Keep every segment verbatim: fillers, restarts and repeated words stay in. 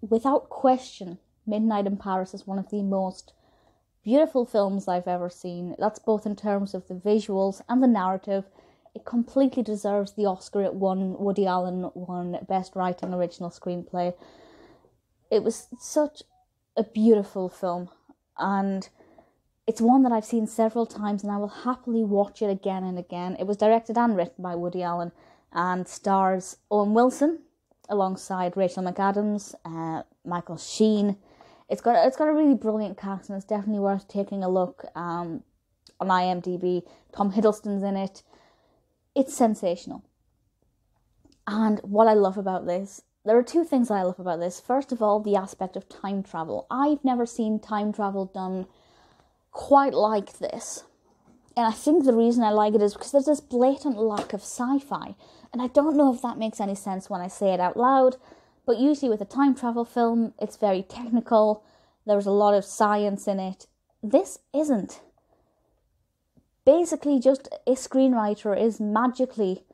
without question, Midnight in Paris is one of the most beautiful films I've ever seen. That's both in terms of the visuals and the narrative. It completely deserves the Oscar it won. Woody Allen won Best Writing Original Screenplay. It was such a beautiful film, and it's one that I've seen several times and I will happily watch it again and again. It was directed and written by Woody Allen and stars Owen Wilson alongside Rachel McAdams, uh, Michael Sheen. It's got it's got a really brilliant cast, and it's definitely worth taking a look um, on I M D B. Tom Hiddleston's in it. It's sensational. And what I love about this, there are two things I love about this. First of all, the aspect of time travel. I've never seen time travel done quite like this. And I think the reason I like it is because there's this blatant lack of sci-fi. And I don't know if that makes any sense when I say it out loud, but usually with a time travel film, it's very technical. There's a lot of science in it. This isn't. Basically, just a screenwriter is magically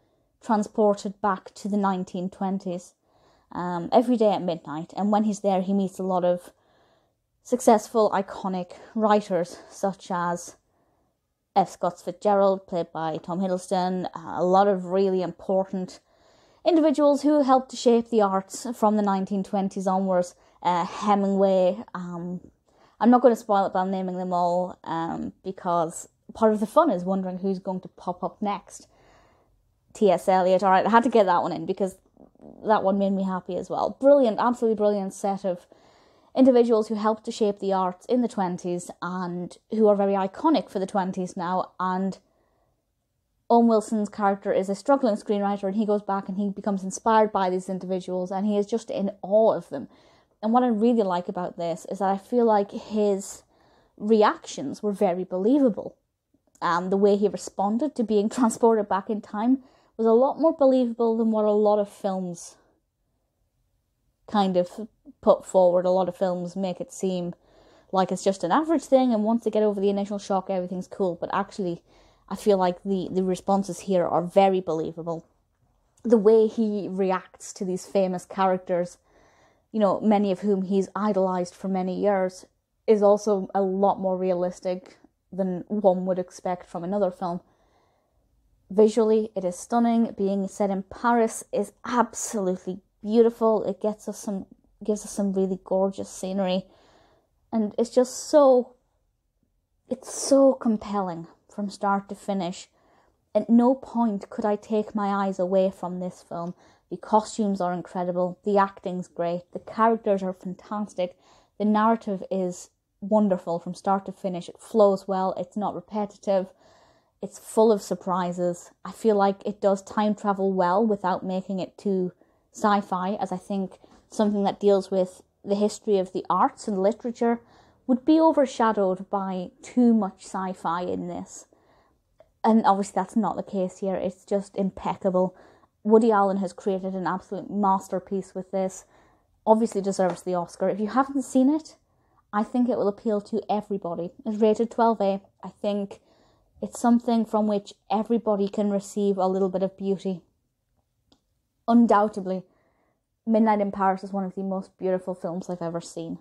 transported back to the nineteen twenties um, every day at midnight. And when he's there, he meets a lot of successful, iconic writers, such as F. Scott Fitzgerald, played by Tom Hiddleston. A lot of really important individuals who helped to shape the arts from the nineteen twenties onwards. Uh, Hemingway. Um, I'm not going to spoil it by naming them all, um, because part of the fun is wondering who's going to pop up next. T S. Eliot. All right, I had to get that one in because that one made me happy as well. Brilliant, absolutely brilliant set of individuals who helped to shape the arts in the twenties and who are very iconic for the twenties now. And Owen Wilson's character is a struggling screenwriter, and he goes back and he becomes inspired by these individuals, and he is just in awe of them. And what I really like about this is that I feel like his reactions were very believable. Um, the way he responded to being transported back in time was a lot more believable than what a lot of films kind of put forward. A lot of films make it seem like it's just an average thing, and once they get over the initial shock, everything's cool. But actually, I feel like the, the responses here are very believable. The way he reacts to these famous characters, you know, many of whom he's idolized for many years, is also a lot more realistic than one would expect from another film. Visually, it is stunning. Being set in Paris is absolutely beautiful. It gets us some, gives us some really gorgeous scenery, and it's just so, it's so compelling from start to finish. At no point could I take my eyes away from this film. The costumes are incredible, the acting's great, the characters are fantastic, the narrative is wonderful from start to finish. It flows well, it's not repetitive, it's full of surprises. I feel like it does time travel well without making it too sci-fi, as I think something that deals with the history of the arts and literature would be overshadowed by too much sci-fi in this. And obviously that's not the case here. It's just impeccable. Woody Allen has created an absolute masterpiece with this. Obviously deserves the Oscar. If you haven't seen it, I think it will appeal to everybody. It's rated twelve A. I think it's something from which everybody can receive a little bit of beauty. Undoubtedly, Midnight in Paris is one of the most beautiful films I've ever seen.